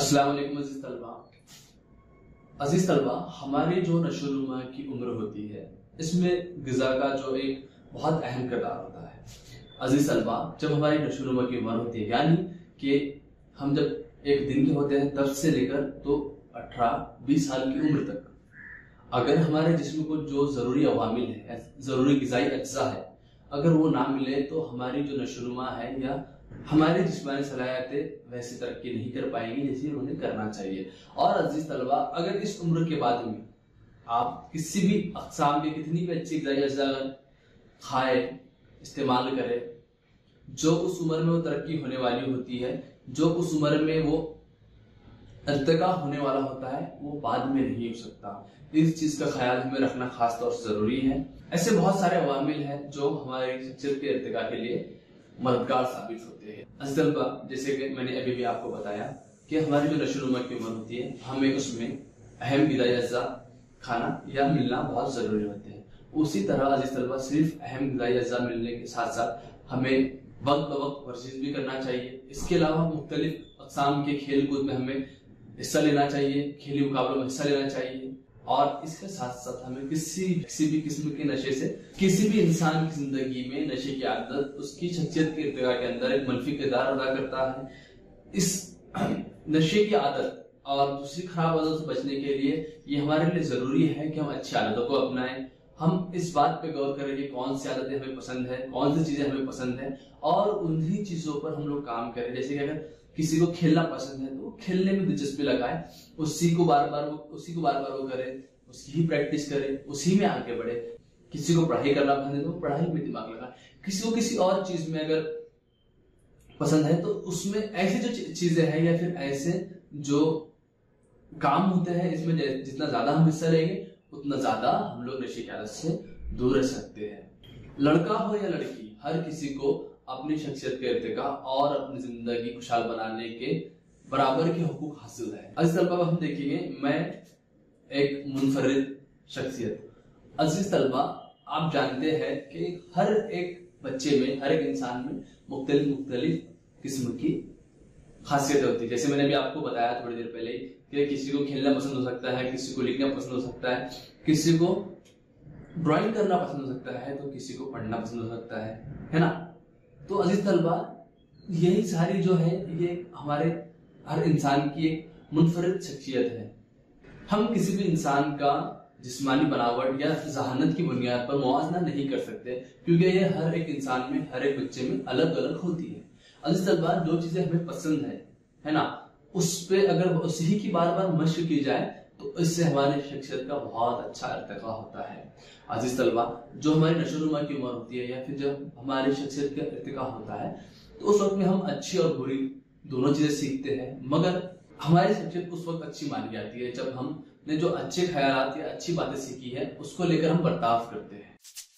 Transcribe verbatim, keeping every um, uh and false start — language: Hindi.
अस्सलाम वालेकुम अजीज तलबा। अजीज तलबा, हमारी जो नशोनुमा की उम्र होती है इसमें ग़िज़ा का जो एक बहुत अहम किरदार होता है। अजीज तलबा, जब हमारी नशोनुमा की उम्र होती है यानी कि हम जब एक दिन के होते हैं तब से लेकर तो अठारह बीस साल की उम्र तक, अगर हमारे जिस्म को जो ज़रूरी अवामिल है, ज़रूरी ग़िज़ाई अज्जा है, अगर वो ना मिले तो हमारी जो नशोनुमा है या हमारी जिस्मानी सलाहियतें वैसी तरक्की नहीं कर पाएंगी जैसे उन्हें करना चाहिए। और अजीज तलबा, अगर इस उम्र के बाद में आप किसी भी अक़साम में कितनी भी अच्छी अज्जा खाए, इस्तेमाल करें, जो उस उम्र में वो तरक्की होने वाली होती है, जो उस उम्र में वो अल्तका होने वाला होता है, वो बाद में नहीं हो सकता। इस चीज़ का ख्याल हमें रखना खास तौर से ज़रूरी है। ऐसे बहुत सारे अवामिल हैं जो हमारे शख्सियत के अल्तका के लिए मददगार साबित होते हैं। असलबा, जैसे कि मैंने अभी भी आपको बताया कि हमारी जो नशोनुमा की उम्र होती है हमें उसमें अहम ग़िज़ाई अज़ा खाना या मिलना बहुत ज़रूरी होते हैं। उसी तरह अजीज तलबा, सिर्फ अहम ग़िज़ाई अज़ा मिलने के साथ साथ हमें वक्त ब वक्त वर्जिश भी करना चाहिए। इसके अलावा मुख्तलिफ अक़साम के खेल कूद में हमें हिस्सा लेना चाहिए, खेली मुकाबलों में हिस्सा लेना चाहिए। और इसके साथ साथ हमें किसी किसी भी किस्म के नशे से, किसी भी इंसान की जिंदगी में नशे की आदत उसकी शख्सियत के इर्तिगा के अंदर एक मनफी किरदार अदा करता है। इस नशे की आदत और दूसरी खराब आदत से बचने के लिए ये हमारे लिए जरूरी है कि हम अच्छी आदतों को अपनाएं। हम इस बात पे गौर करें कि कौन सी आदतें हमें पसंद है, कौन सी चीजें हमें पसंद है, और उन्हीं चीजों पर हम लोग काम करें। जैसे कि अगर किसी को खेलना पसंद है तो खेलने में दिलचस्पी लगाए, उसी को बार बार वो उसी को बार बार वो करे, उसकी ही प्रैक्टिस करे, उसी में आगे बढ़े। किसी को पढ़ाई करना पसंद है तो पढ़ाई में दिमाग लगाए। किसी को किसी और चीज में अगर पसंद है तो उसमें ऐसी जो चीजें हैं या फिर ऐसे जो काम होते हैं इसमें जितना ज्यादा हम हिस्सा लेंगे उतना ज्यादा हम लोग नशे की आदत से दूर रह सकते हैं। लड़का हो या लड़की, हर किसी को अपनी शख्सियत के इर्तिगा और अपनी जिंदगी खुशहाल बनाने के बराबर के हकूक हासिल है। अजीज तलबा, हम देखेंगे मैं एक मुनफरिद शख्सियत। अजीज तलबा, आप जानते हैं कि हर एक बच्चे में, हर एक इंसान में मुख्तलिफ मुख्तलिफ किस्म की खासियतें होती है। जैसे मैंने भी आपको बताया थोड़ी देर पहले कि किसी को खेलना पसंद हो सकता है, किसी को लिखना पसंद हो सकता है, किसी को ड्राइंग करना पसंद हो सकता है, तो किसी को पढ़ना पसंद हो सकता है है ना। तो अजीज तलबा, यही सारी जो है ये हमारे हर इंसान की एक मुनफरिद शख्सियत है। हम किसी भी इंसान का जिस्मानी बनावट या जहानत की बुनियाद पर मुआवजना नहीं कर सकते, क्योंकि ये हर एक इंसान में, हर एक बच्चे में अलग अलग होती है। अजीज तलबा, जो चीजें हमें पसंद है है ना, उस पर अगर उसी की बार बार मश्क की जाए तो इससे हमारी शख्सियत का बहुत अच्छा अर्तका होता है। अजीज तलबा, जो हमारी नशोनुमा की उम्र होती है या फिर जब हमारी शख्सियत का अर्तका होता है तो उस वक्त में हम अच्छी और बुरी दोनों चीजें सीखते हैं, मगर हमारी शख्सियत उस वक्त अच्छी मानी जाती है जब हमने जो अच्छे ख्यालात या अच्छी बातें सीखी है उसको लेकर हम बर्ताव करते हैं।